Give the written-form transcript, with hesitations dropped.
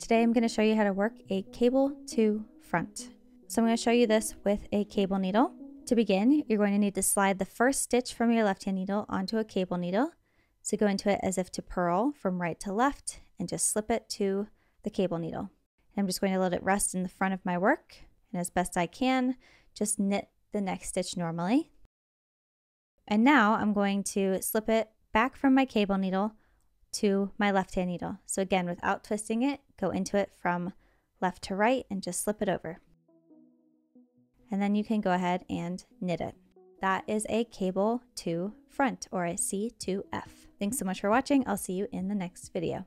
Today I'm going to show you how to work a cable to front. So I'm going to show you this with a cable needle. To begin, you're going to need to slide the first stitch from your left hand needle onto a cable needle. So go into it as if to purl from right to left and just slip it to the cable needle. And I'm just going to let it rest in the front of my work, and as best I can, just knit the next stitch normally. And now I'm going to slip it back from my cable needle to my left hand needle. So again, without twisting it, go into it from left to right and just slip it over. And then you can go ahead and knit it. That is a cable to front, or a C2F. Thanks so much for watching. I'll see you in the next video.